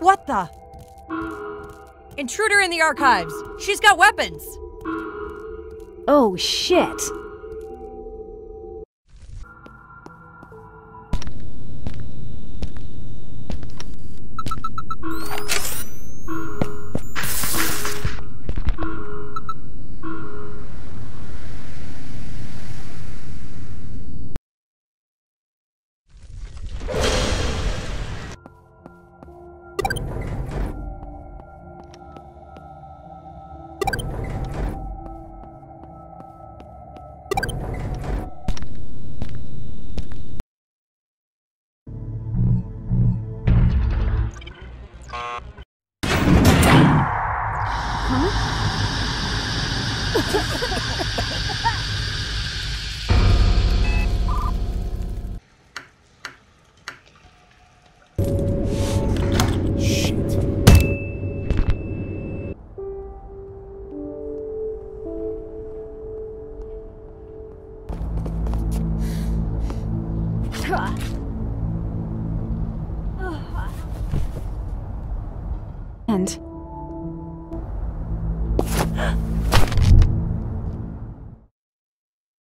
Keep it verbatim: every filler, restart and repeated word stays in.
What the? Intruder in the archives! She's got weapons! Oh, shit! And